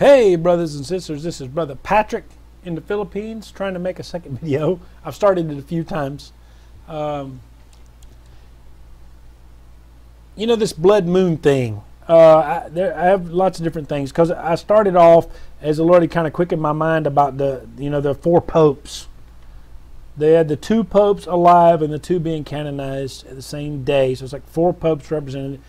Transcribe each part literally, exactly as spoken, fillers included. Hey brothers and sisters, this is Brother Patrick in the Philippines trying to make a second video. I've started it a few times. Um, you know, this blood moon thing, uh, I, there, I have lots of different things, because I started off, as the Lord had kind of quickened my mind, about the, you know, the four popes. They had the two popes alive and the two being canonized at the same day, so it's like four popes represented.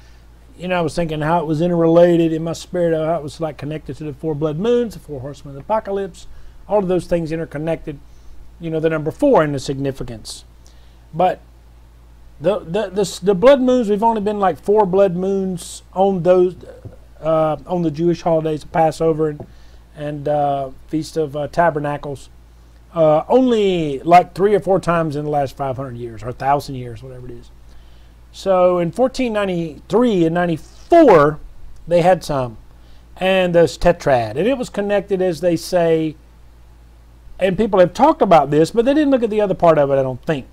You know, I was thinking how it was interrelated in my spirit, how it was like connected to the four blood moons, the four horsemen of the apocalypse, all of those things interconnected, you know, the number four and the significance. But the the, the, the blood moons, we've only been like four blood moons on those, uh, on the Jewish holidays of Passover and, and uh, Feast of uh, Tabernacles, uh, only like three or four times in the last five hundred years or one thousand years, whatever it is. So in fourteen ninety-three and ninety-four, they had some, and those tetrad, and it was connected, as they say, and people have talked about this, but they didn't look at the other part of it, I don't think,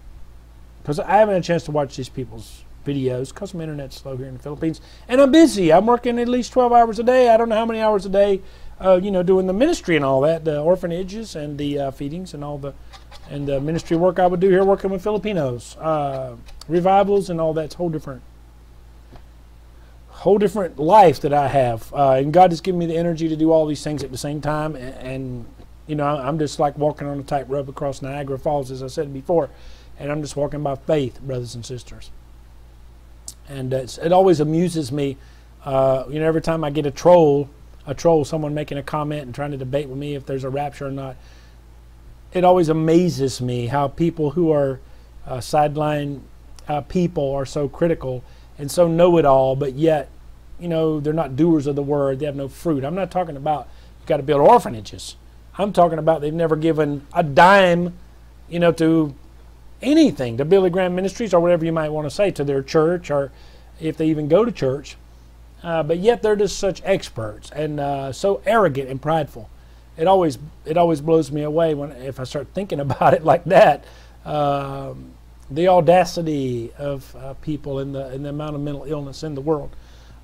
because I haven't had a chance to watch these people's videos, because my internet's slow here in the Philippines, and I'm busy. I'm working at least twelve hours a day. I don't know how many hours a day, uh, you know, doing the ministry and all that, the orphanages and the uh, feedings and all the, and the ministry work I would do here working with Filipinos. Uh, revivals and all that's whole different whole different life that I have, uh, and God has given me the energy to do all these things at the same time, and, and you know, I'm just like walking on a tightrope across Niagara Falls, as I said before, and I'm just walking by faith, brothers and sisters. And it's, it always amuses me, uh, you know, every time I get a troll a troll someone making a comment and trying to debate with me if there's a rapture or not. It always amazes me how people who are uh, sideline Uh, people are so critical and so know-it-all, but yet, you know, they're not doers of the word. They have no fruit. I'm not talking about you've got to build orphanages. I'm talking about they've never given a dime, you know, to anything, to Billy Graham Ministries or whatever you might want to say, to their church, or if they even go to church. Uh, but yet they're just such experts and uh, so arrogant and prideful. It always it always blows me away when if I start thinking about it like that. Um, the audacity of uh, people and the, and the amount of mental illness in the world.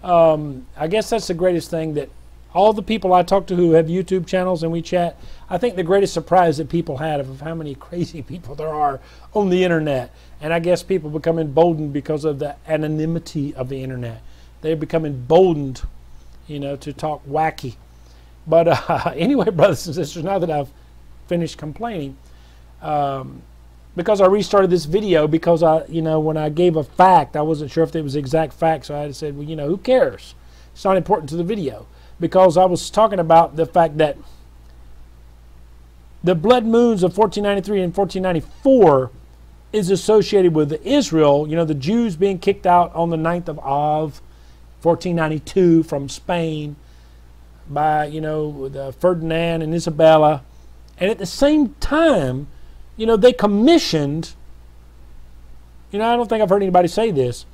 Um, I guess that's the greatest thing, that all the people I talk to who have YouTube channels and we chat, I think the greatest surprise that people had of how many crazy people there are on the internet. And I guess people become emboldened because of the anonymity of the internet. They become emboldened, you know, to talk wacky. But uh, anyway, brothers and sisters, now that I've finished complaining, um, because I restarted this video, because I, you know, when I gave a fact, I wasn't sure if it was exact fact, so I said, well, you know, who cares? It's not important to the video, because I was talking about the fact that the blood moons of fourteen ninety-three and fourteen ninety-four is associated with Israel, you know, the Jews being kicked out on the ninth of Av, fourteen ninety-two, from Spain by, you know, the Ferdinand and Isabella, and at the same time, you know, they commissioned, you know, I don't think I've heard anybody say this,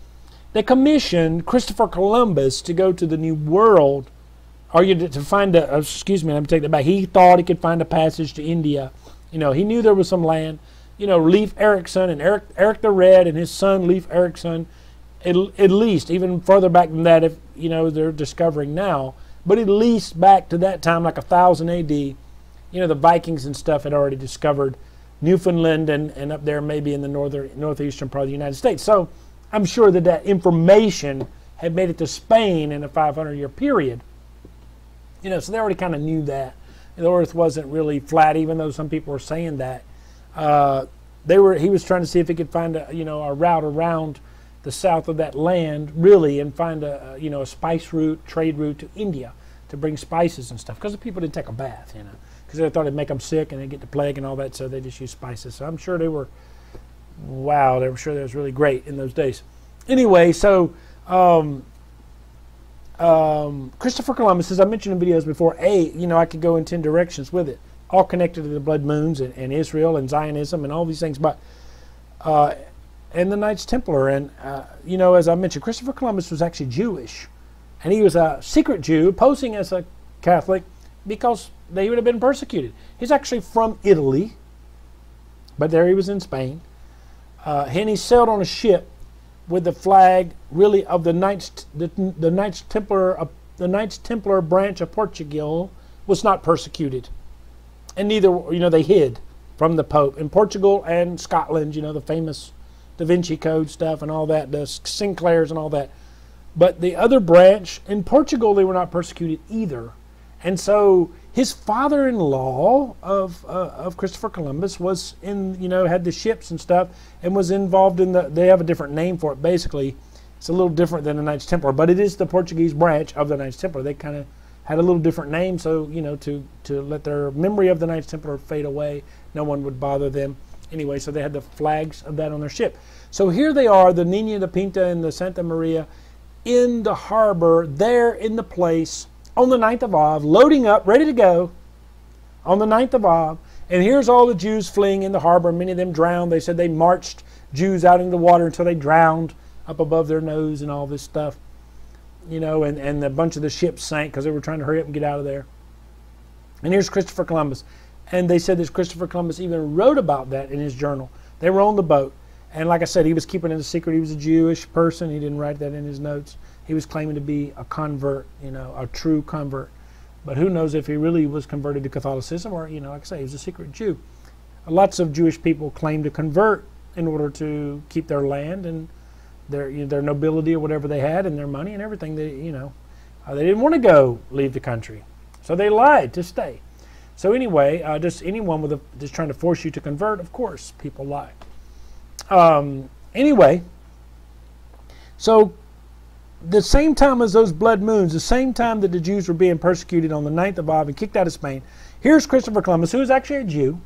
they commissioned Christopher Columbus to go to the New World, or you to find a, excuse me, let me take that back, he thought he could find a passage to India. You know, he knew there was some land. You know, Leif Erikson and Eric, Eric the Red and his son Leif Erikson, at, at least, even further back than that, if, you know, they're discovering now, but at least back to that time, like one thousand A D, you know, the Vikings and stuff had already discovered Newfoundland and, and up there maybe in the northern, northeastern part of the United States. So I'm sure that that information had made it to Spain in a five hundred year period. You know, so they already kind of knew that. The earth wasn't really flat, even though some people were saying that. Uh, they were, he was trying to see if he could find a, you know, a route around the south of that land, really, and find a, you know, a spice route, trade route to India to bring spices and stuff, because the people didn't take a bath, you know, because they thought it'd make them sick and they'd get the plague and all that, so they just used spices. So I'm sure they were, wow, they were sure that was really great in those days. Anyway, so um, um, Christopher Columbus, as I mentioned in videos before, A, you know, I could go in ten directions with it, all connected to the blood moons and, and Israel and Zionism and all these things, but, uh, and the Knights Templar. And, uh, you know, as I mentioned, Christopher Columbus was actually Jewish, and he was a secret Jew posing as a Catholic, because they would have been persecuted. He's actually from Italy, but there he was in Spain. Uh, and he sailed on a ship with the flag, really, of the Knights, the, the Knights Templar, uh, the Knights Templar branch of Portugal, was not persecuted. And neither, you know, they hid from the Pope. In Portugal and Scotland, you know, the famous Da Vinci Code stuff and all that, the Sinclairs and all that. But the other branch, in Portugal, they were not persecuted either. And so his father-in-law of, uh, of Christopher Columbus was in, you know, had the ships and stuff and was involved in the, they have a different name for it basically. It's a little different than the Knights Templar, but it is the Portuguese branch of the Knights Templar. They kind of had a little different name, so, you know, to, to let their memory of the Knights Templar fade away. No one would bother them. Anyway, so they had the flags of that on their ship. So here they are, the Niña, the Pinta, and the Santa Maria, in the harbor, there in the place, on the ninth of Av, loading up, ready to go, on the ninth of Av. And here's all the Jews fleeing in the harbor. Many of them drowned. They said they marched Jews out into the water until they drowned up above their nose and all this stuff. You know, and, and a bunch of the ships sank because they were trying to hurry up and get out of there. And here's Christopher Columbus. And they said that Christopher Columbus even wrote about that in his journal. They were on the boat. And like I said, he was keeping it a secret. He was a Jewish person. He didn't write that in his notes. He was claiming to be a convert, you know, a true convert. But who knows if he really was converted to Catholicism or, you know, like I say, he was a secret Jew. Lots of Jewish people claim to convert in order to keep their land and their, you know, their nobility or whatever they had and their money and everything. They, you know, uh, they didn't want to go leave the country. So they lied to stay. So anyway, uh, just anyone with a, just trying to force you to convert, of course, people lie. Um, anyway, so the same time as those blood moons, the same time that the Jews were being persecuted on the ninth of Av and kicked out of Spain, here's Christopher Columbus, who is actually a Jew,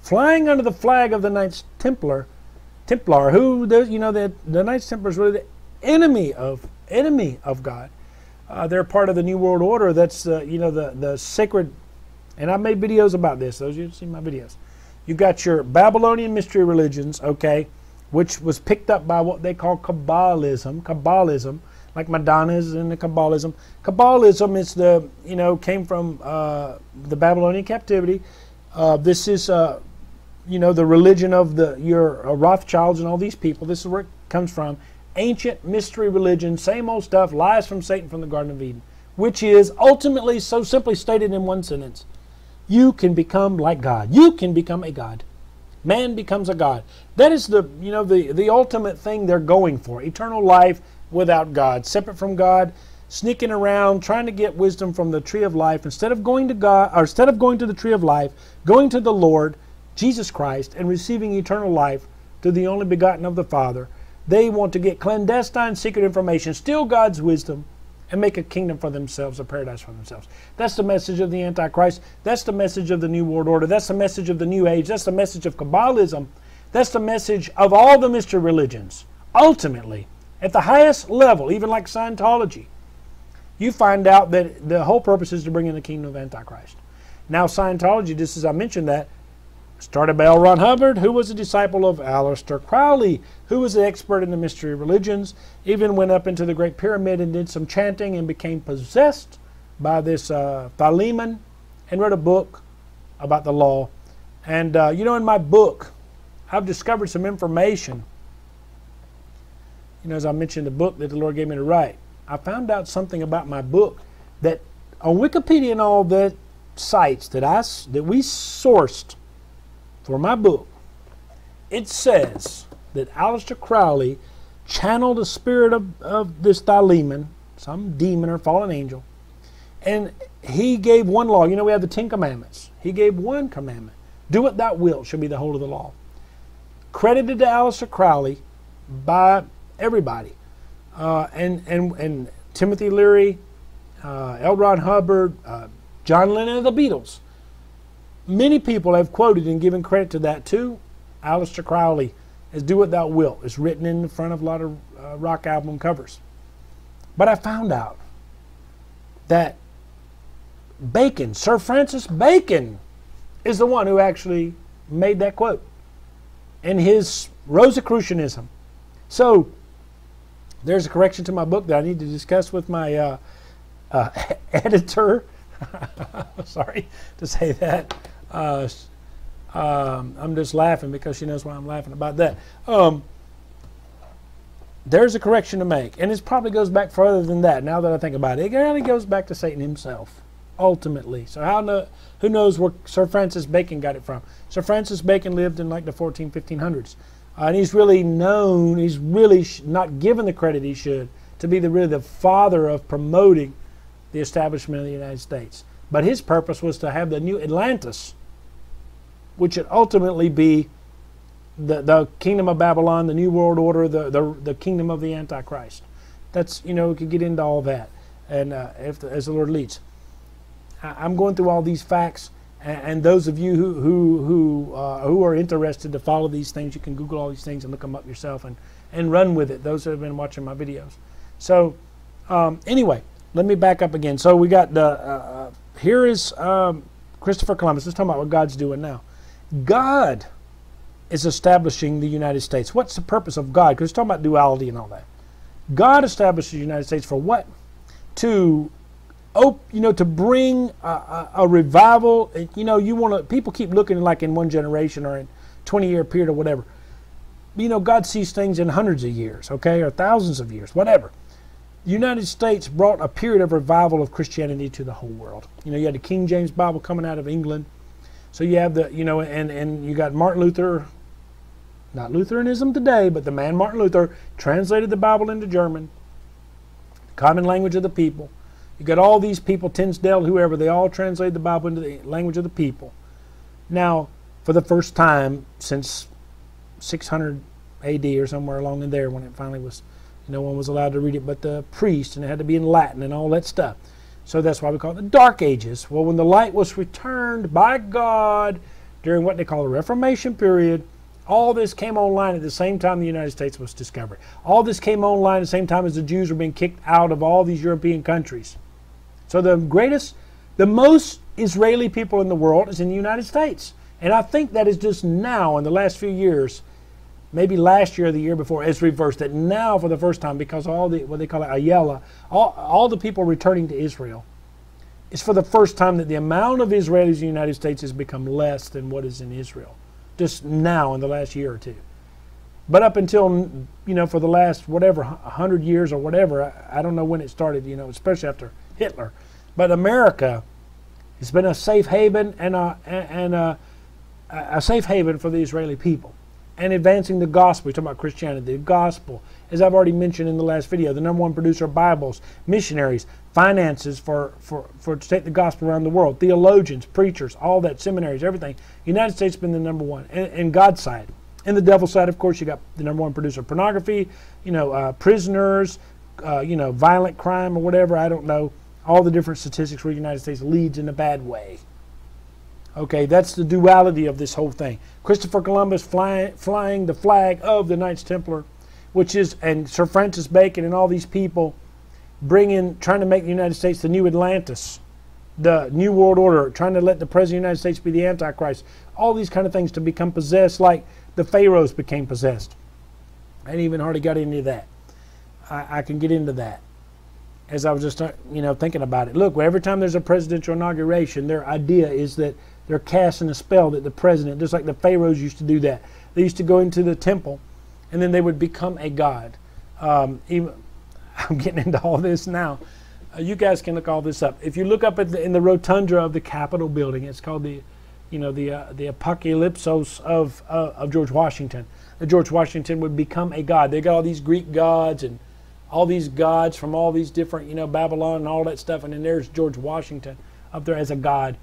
flying under the flag of the Knights Templar, Templar, who those, you know, the, the Knights Templars were the enemy of enemy of God. Uh, they're part of the New World Order. That's uh, you know, the the sacred, and I made videos about this. Those of you who've seen my videos, you got your Babylonian mystery religions, okay, which was picked up by what they call Kabbalism. Kabbalism, like Madonna's in the Kabbalism. Kabbalism is the, you know, came from uh, the Babylonian captivity. Uh, this is, uh, you know, the religion of the your uh, Rothschilds and all these people. This is where it comes from. Ancient mystery religion, same old stuff, lies from Satan from the Garden of Eden, which is ultimately, so simply stated in one sentence, you can become like God. You can become a God. Man becomes a god. That is the, you know, the, the ultimate thing they're going for. Eternal life without God. Separate from God, sneaking around, trying to get wisdom from the tree of life. Instead of going to God, or instead of going to the tree of life, going to the Lord, Jesus Christ, and receiving eternal life through the only begotten of the Father. They want to get clandestine secret information, steal God's wisdom, and make a kingdom for themselves, a paradise for themselves. That's the message of the Antichrist. That's the message of the New World Order. That's the message of the New Age. That's the message of Kabbalism. That's the message of all the mystery religions. Ultimately, at the highest level, even like Scientology, you find out that the whole purpose is to bring in the kingdom of Antichrist. Now, Scientology, just as I mentioned that, started by L. Ron Hubbard, who was a disciple of Aleister Crowley, who was an expert in the mystery religions, even went up into the Great Pyramid and did some chanting and became possessed by this uh, Philemon and wrote a book about the law. And, uh, you know, in my book, I've discovered some information. You know, as I mentioned, the book that the Lord gave me to write, I found out something about my book that on Wikipedia and all the sites that, I, that we sourced for my book, it says that Aleister Crowley channeled the spirit of, of this Philemon, some demon or fallen angel, and he gave one law. You know, we have the Ten Commandments. He gave one commandment. Do what thou wilt shall be the whole of the law. Credited to Aleister Crowley by everybody. Uh, and, and, and Timothy Leary, uh, L. Ron Hubbard, uh, John Lennon of the Beatles. Many people have quoted and given credit to that too. Aleister Crowley, as do what thou wilt. It's written in the front of a lot of uh, rock album covers. But I found out that Bacon, Sir Francis Bacon, is the one who actually made that quote in his Rosicrucianism. So there's a correction to my book that I need to discuss with my uh, uh, editor. Sorry to say that. Uh, um, I'm just laughing because she knows why I'm laughing about that. Um, there's a correction to make, and it probably goes back further than that now that I think about it. It really goes back to Satan himself. ultimately. So how no, who knows where Sir Francis Bacon got it from? Sir Francis Bacon lived in like the fourteen, fifteen hundreds. Uh, and he's really known, he's really sh not given the credit he should, to be the, really the father of promoting the establishment of the United States. But his purpose was to have the new Atlantis, which would ultimately be the, the kingdom of Babylon, the new world order, the, the, the kingdom of the Antichrist. That's, you know, we could get into all that, and uh, if the, as the Lord leads. I, I'm going through all these facts, and, and those of you who who who, uh, who are interested to follow these things, you can Google all these things and look them up yourself, and and run with it. Those who have been watching my videos. So um, anyway, let me back up again. So we got the uh, uh, here is um, Christopher Columbus. Let's talk about what God's doing now. God is establishing the United States. What's the purpose of God? Because we're talking about duality and all that. God established the United States for what? To, op you know, to bring a, a, a revival. You know, you want to. People keep looking like in one generation or in twenty-year period or whatever. You know, God sees things in hundreds of years, okay, or thousands of years, whatever. The United States brought a period of revival of Christianity to the whole world. You know, you had the King James Bible coming out of England, so you have the, you know, and and you got Martin Luther. Not Lutheranism today, but the man Martin Luther translated the Bible into German, the common language of the people. You got all these people, Tinsdale, whoever, they all translated the Bible into the language of the people. Now, for the first time since six hundred A D or somewhere along in there, when it finally was, no one was allowed to read it but the priest, and it had to be in Latin and all that stuff. So that's why we call it the Dark Ages. Well, when the light was returned by God during what they call the Reformation period, all this came online at the same time the United States was discovered. All this came online at the same time as the Jews were being kicked out of all these European countries. So the greatest, the most Israeli people in the world is in the United States. And I think that is just now in the last few years, maybe last year or the year before, it's reversed. That now for the first time, because all the, what they call it, Ayala, all, all the people returning to Israel, it's for the first time that the amount of Israelis in the United States has become less than what is in Israel. Just now in the last year or two. But up until, you know, for the last whatever, one hundred years or whatever, I, I don't know when it started, you know, especially after Hitler. But America has been a safe haven and a, and a, a safe haven for the Israeli people. And advancing the gospel, we're talking about Christianity, the gospel, as I've already mentioned in the last video, the number one producer of Bibles, missionaries, finances for, for, for to take the gospel around the world, theologians, preachers, all that, seminaries, everything. The United States has been the number one, and, and God's side. And the devil's side, of course, you got the number one producer of pornography, you know, uh, prisoners, uh, you know, violent crime or whatever, I don't know, all the different statistics where the United States leads in a bad way. Okay, that's the duality of this whole thing. Christopher Columbus fly, flying the flag of the Knights Templar, which is, and Sir Francis Bacon and all these people bringing, trying to make the United States the new Atlantis, the new world order, trying to let the president of the United States be the Antichrist, all these kind of things to become possessed like the pharaohs became possessed. I ain't even hardly got into that. I, I can get into that. As I was just, you know, thinking about it. Look, every time there's a presidential inauguration, their idea is that they're casting a spell that the president, just like the pharaohs used to do that. They used to go into the temple, and then they would become a god. Um, even, I'm getting into all this now. Uh, you guys can look all this up. If you look up at the, in the rotunda of the Capitol building, it's called the, you know, the uh, the apocalypsos of uh, of George Washington. That George Washington would become a god. They got all these Greek gods and all these gods from all these different, you know, Babylon and all that stuff. And then there's George Washington up there as a god.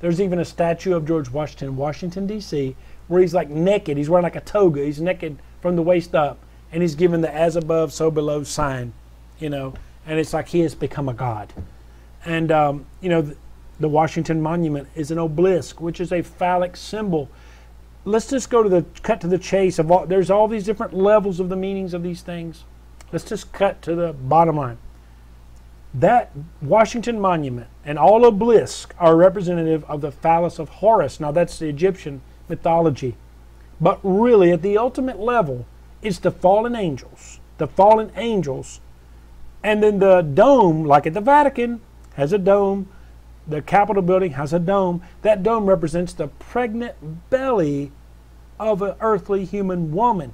There's even a statue of George Washington in Washington, D C, where he's like naked. He's wearing like a toga. He's naked from the waist up. And he's given the as above, so below sign, you know. And it's like he has become a god. And, um, you know, the, the Washington Monument is an obelisk, which is a phallic symbol. Let's just go to the, cut to the chase of all, there's all these different levels of the meanings of these things. Let's just cut to the bottom line. That Washington Monument and all obelisks are representative of the phallus of Horus. Now that's the Egyptian mythology. But really at the ultimate level, it's the fallen angels. The fallen angels. And then the dome, like at the Vatican, has a dome. The Capitol building has a dome. That dome represents the pregnant belly of an earthly human woman,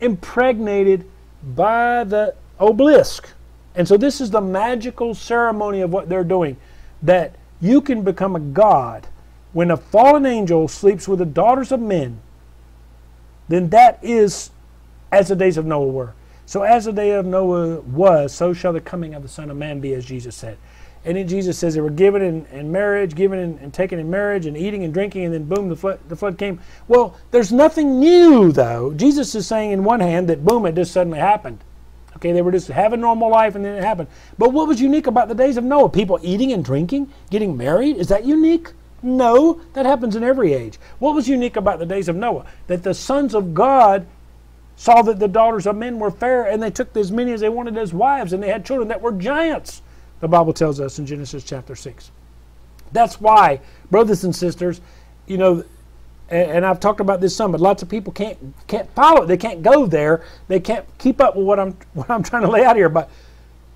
impregnated by the obelisk. And so this is the magical ceremony of what they're doing. that you can become a god when a fallen angel sleeps with the daughters of men, then that is as the days of Noah were. So as the day of Noah was, so shall the coming of the Son of Man be, as Jesus said. And then Jesus says they were given in, in marriage, given in, and taken in marriage, and eating and drinking, and then boom, the flood, the flood came. Well, there's nothing new, though. Jesus is saying in one hand that boom, it just suddenly happened. Okay, they were just having normal life, and then it happened. But what was unique about the days of Noah? People eating and drinking, getting married? Is that unique? No, that happens in every age. What was unique about the days of Noah? That the sons of God saw that the daughters of men were fair, and they took as many as they wanted as wives, and they had children that were giants. The Bible tells us in Genesis chapter six. That's why, brothers and sisters, you know, and, and I've talked about this some, but lots of people can't can't follow it. They can't go there. They can't keep up with what I'm what I'm trying to lay out here. But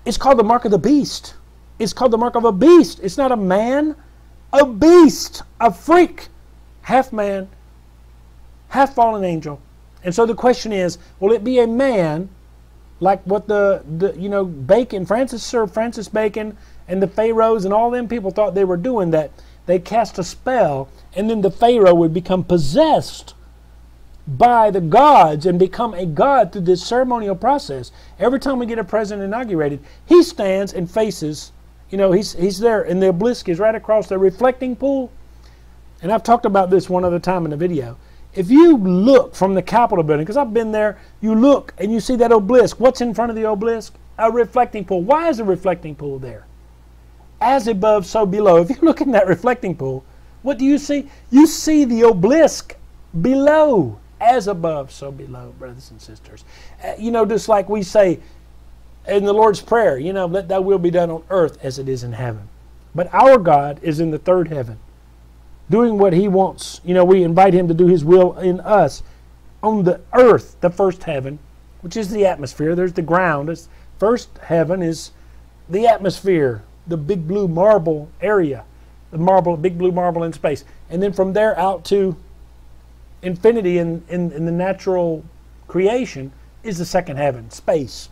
it's called the mark of the beast. It's called the mark of a beast. It's not a man, a beast, a freak, half man, half fallen angel. And so the question is, will it be a man? Like what the, the, you know, Bacon, Francis, Sir Francis Bacon and the pharaohs and all them people thought they were doing, that they cast a spell and then the pharaoh would become possessed by the gods and become a god through this ceremonial process. Every time we get a president inaugurated, he stands and faces, you know, he's, he's there and the obelisk is right across the reflecting pool. And I've talked about this one other time in a video. If you look from the Capitol building, because I've been there, you look and you see that obelisk. What's in front of the obelisk? A reflecting pool. Why is a reflecting pool there? As above, so below. If you look in that reflecting pool, what do you see? You see the obelisk below. As above, so below, brothers and sisters. Uh, you know, just like we say in the Lord's Prayer, you know, let thy will be done on earth as it is in heaven. But our God is in the third heaven, doing what he wants. You know, we invite him to do his will in us on the earth, the first heaven, which is the atmosphere. There's the ground. It's first heaven is the atmosphere, the big blue marble area, the marble, big blue marble in space. And then from there out to infinity in, in, in the natural creation is the second heaven, space.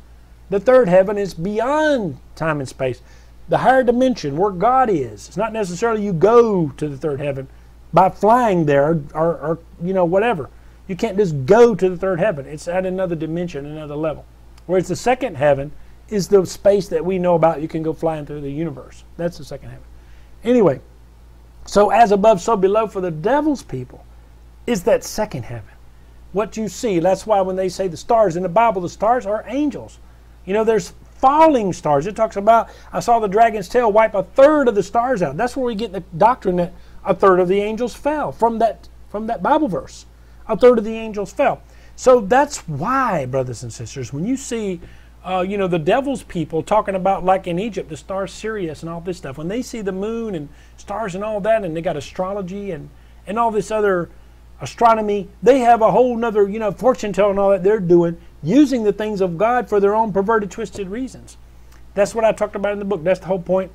The third heaven is beyond time and space, the higher dimension where God is. It's not necessarily you go to the third heaven by flying there or, or you know, whatever. You can't just go to the third heaven. It's at another dimension, another level. Whereas the second heaven is the space that we know about. You can go flying through the universe. That's the second heaven. Anyway, so as above, so below for the devil's people is that second heaven. What you see, that's why when they say the stars in the Bible, the stars are angels. You know, there's falling stars. It talks about, I saw the dragon's tail wipe a third of the stars out. That's where we get the doctrine that a third of the angels fell from that, from that Bible verse. A third of the angels fell. So that's why, brothers and sisters, when you see, uh, you know, the devil's people talking about, like in Egypt, the star Sirius and all this stuff. When they see the moon and stars and all that, and they got astrology and, and all this other astronomy, they have a whole nother, you know, fortune telling and all that they're doing, using the things of God for their own perverted, twisted reasons. That's what I talked about in the book. That's the whole point.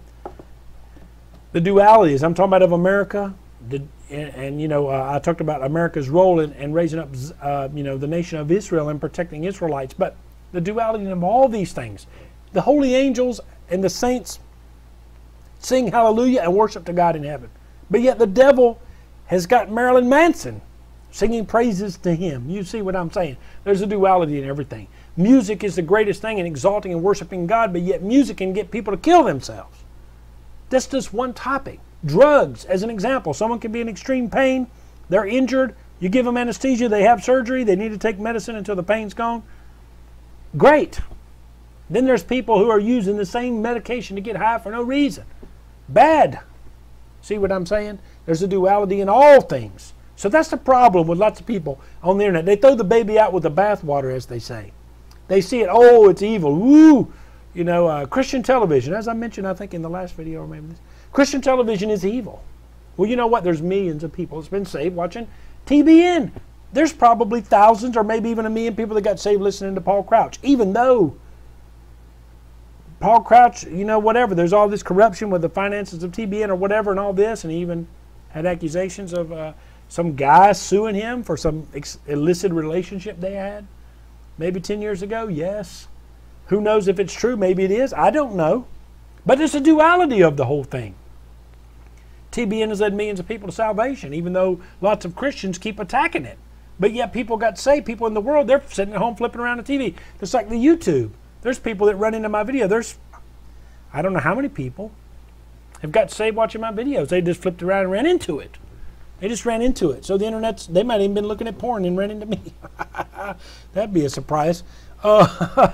The dualities. I'm talking about of America. The, and, and, you know, uh, I talked about America's role in, in raising up, uh, you know, the nation of Israel and protecting Israelites. But the duality of all these things. The holy angels and the saints sing hallelujah and worship to God in heaven. But yet the devil has got Marilyn Manson singing praises to him. You see what I'm saying? There's a duality in everything. Music is the greatest thing in exalting and worshiping God, but yet music can get people to kill themselves. That's just one topic. Drugs, as an example. Someone can be in extreme pain. They're injured. You give them anesthesia. They have surgery. They need to take medicine until the pain's gone. Great. Then there's people who are using the same medication to get high for no reason. Bad. See what I'm saying? There's a duality in all things. So that's the problem with lots of people on the internet. They throw the baby out with the bathwater, as they say. They see it, oh, it's evil. Woo! You know, uh, Christian television, as I mentioned, I think in the last video, or maybe this, Christian television is evil. Well, you know what? There's millions of people that's been saved watching T B N. There's probably thousands or maybe even a million people that got saved listening to Paul Crouch, even though Paul Crouch, you know, whatever, there's all this corruption with the finances of T B N or whatever and all this, and he even had accusations of Uh, some guy suing him for some ex illicit relationship they had maybe ten years ago, yes. Who knows if it's true? Maybe it is. I don't know. But there's a duality of the whole thing. T B N has led millions of people to salvation, even though lots of Christians keep attacking it. But yet people got saved. People in the world, they're sitting at home flipping around the T V. Just like the YouTube. There's people that run into my video. There's, I don't know how many people have got saved watching my videos. They just flipped around and ran into it. They just ran into it. So the internet's, they might have even been looking at porn and ran into me. That'd be a surprise. Uh,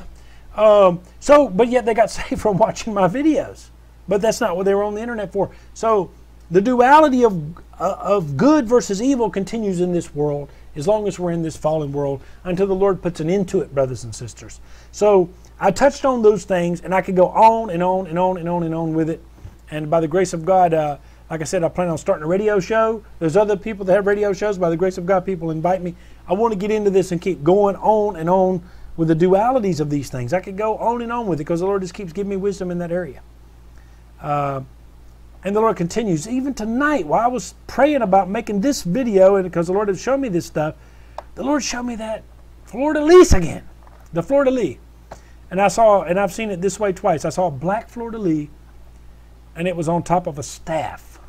um, so, but yet they got saved from watching my videos. But that's not what they were on the internet for. So the duality of, uh, of good versus evil continues in this world as long as we're in this fallen world until the Lord puts an end to it, brothers and sisters. So I touched on those things, and I could go on and on and on and on and on with it. And by the grace of God, uh, like I said, I plan on starting a radio show. There's other people that have radio shows. By the grace of God, people invite me. I want to get into this and keep going on and on with the dualities of these things. I could go on and on with it because the Lord just keeps giving me wisdom in that area. Uh, and the Lord continues. Even tonight, while I was praying about making this video, and because the Lord had shown me this stuff, the Lord showed me that fleur-de-lis again, the fleur-de-lis. And I saw, and I've seen it this way twice. I saw a black fleur-de-lis, and it was on top of a staff,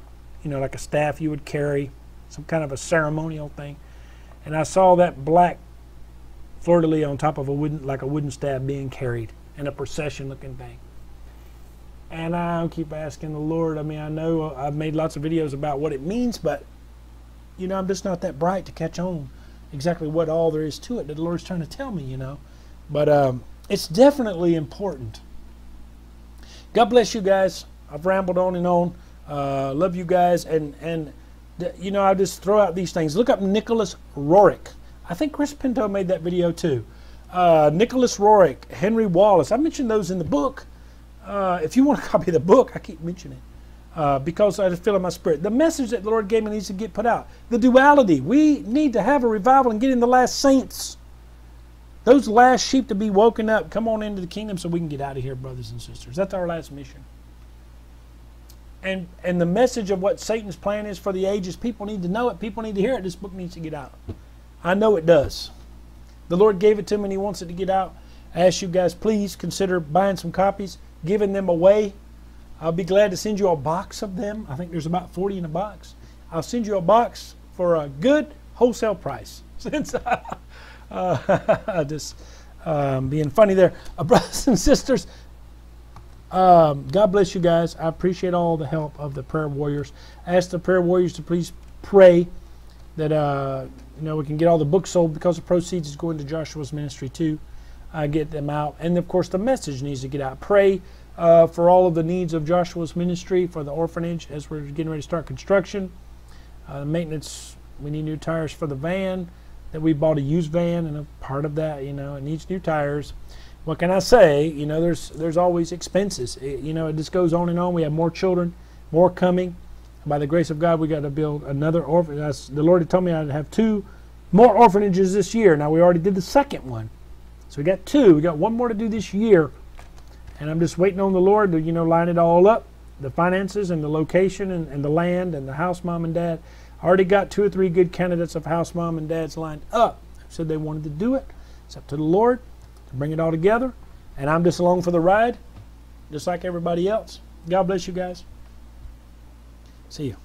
you know, like a staff you would carry, some kind of a ceremonial thing. And I saw that black fleur-de-lis on top of a wooden, like a wooden staff being carried in a procession-looking thing. And I keep asking the Lord, I mean, I know I've made lots of videos about what it means, but, you know, I'm just not that bright to catch on exactly what all there is to it that the Lord's trying to tell me, you know. But um, it's definitely important. God bless you guys. I've rambled on and on. Uh, love you guys. And, and you know, I'll just throw out these things. Look up Nicholas Roerich. I think Chris Pinto made that video too. Uh, Nicholas Roerich, Henry Wallace. I mentioned those in the book. Uh, if you want to copy the book, I keep mentioning it, uh, because I just feel in my spirit. The message that the Lord gave me needs to get put out. The duality. We need to have a revival and get in the last saints. Those last sheep to be woken up. Come on into the kingdom so we can get out of here, brothers and sisters. That's our last mission. And, and the message of what Satan's plan is for the ages, people need to know it. People need to hear it. This book needs to get out. I know it does. The Lord gave it to me, and He wants it to get out. I ask you guys, please consider buying some copies, giving them away. I'll be glad to send you a box of them. I think there's about forty in a box. I'll send you a box for a good wholesale price. Since I, uh, just um, being funny there. Uh, brothers and sisters, um, God bless you guys. I appreciate all the help of the prayer warriors. I ask the prayer warriors to please pray that uh, you know, we can get all the books sold, because the proceeds is going to Joshua's ministry too. I get them out, and of course the message needs to get out. Pray uh, for all of the needs of Joshua's ministry, for the orphanage as we're getting ready to start construction, uh, maintenance. We need new tires for the van that we bought, a used van, and a part of that, you know, it needs new tires. What can I say? You know, there's there's always expenses. It, you know, it just goes on and on. We have more children, more coming. By the grace of God, we got to build another orphanage. The Lord had told me I'd have two more orphanages this year. Now we already did the second one. So we got two. We got one more to do this year, and I'm just waiting on the Lord to, you know, line it all up, the finances and the location and, and the land and the house mom and dad. I already got two or three good candidates of house mom and dads lined up. Said they wanted to do it. It's up to the Lord to bring it all together, and I'm just along for the ride, just like everybody else. God bless you guys. See you.